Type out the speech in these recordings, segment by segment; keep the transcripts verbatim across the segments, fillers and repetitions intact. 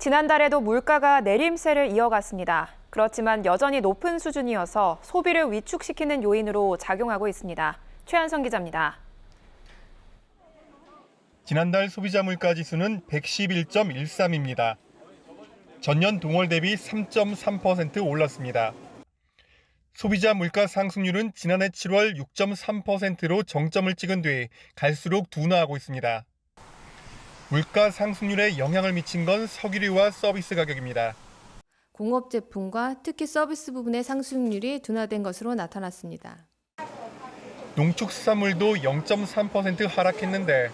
지난달에도 물가가 내림세를 이어갔습니다. 그렇지만 여전히 높은 수준이어서 소비를 위축시키는 요인으로 작용하고 있습니다. 최한성 기자입니다. 지난달 소비자 물가 지수는 백십일 점 일삼입니다. 전년 동월 대비 삼 점 삼 퍼센트 올랐습니다. 소비자 물가 상승률은 지난해 칠월 육 점 삼 퍼센트로 정점을 찍은 뒤 갈수록 둔화하고 있습니다. 물가 상승률에 영향을 미친 건 석유류와 서비스 가격입니다. 공업 제품과 특히 서비스 부분의 상승률이 둔화된 것으로 나타났습니다. 농축수산물도 영 점 삼 퍼센트 하락했는데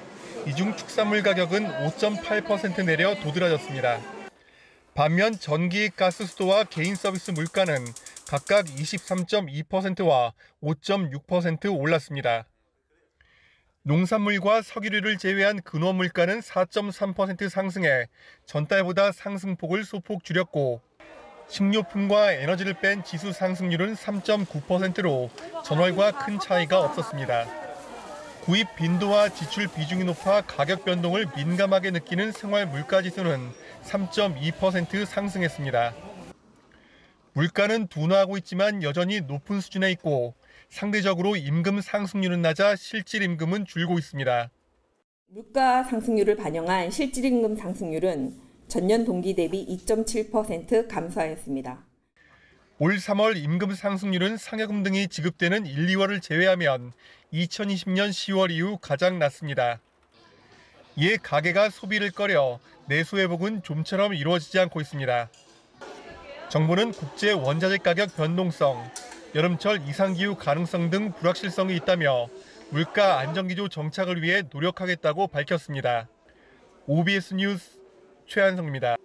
이 중 축산물 가격은 오 점 팔 퍼센트 내려 도드라졌습니다. 반면 전기, 가스, 수도와 개인 서비스 물가는 각각 이십삼 점 이 퍼센트와 오 점 육 퍼센트 올랐습니다. 농산물과 석유류를 제외한 근원 물가는 사 점 삼 퍼센트 상승해 전달보다 상승폭을 소폭 줄였고 식료품과 에너지를 뺀 지수 상승률은 삼 점 구 퍼센트로 전월과 큰 차이가 없었습니다. 구입 빈도와 지출 비중이 높아 가격 변동을 민감하게 느끼는 생활 물가 지수는 삼 점 이 퍼센트 상승했습니다. 물가는 둔화하고 있지만 여전히 높은 수준에 있고 상대적으로 임금 상승률은 낮아 실질 임금은 줄고 있습니다. 물가 상승률을 반영한 실질 임금 상승률은 전년 동기 대비 이 점 칠 퍼센트 감소하였습니다. 올 삼월 임금 상승률은 상여금 등이 지급되는 일, 이월을 제외하면 이천이십 년 시월 이후 가장 낮습니다. 이에 가계가 소비를 꺼려 내수 회복은 좀처럼 이루어지지 않고 있습니다. 정부는 국제 원자재 가격 변동성, 여름철 이상기후 가능성 등 불확실성이 있다며 물가 안정기조 정착을 위해 노력하겠다고 밝혔습니다. 오비에스 뉴스 최한성입니다.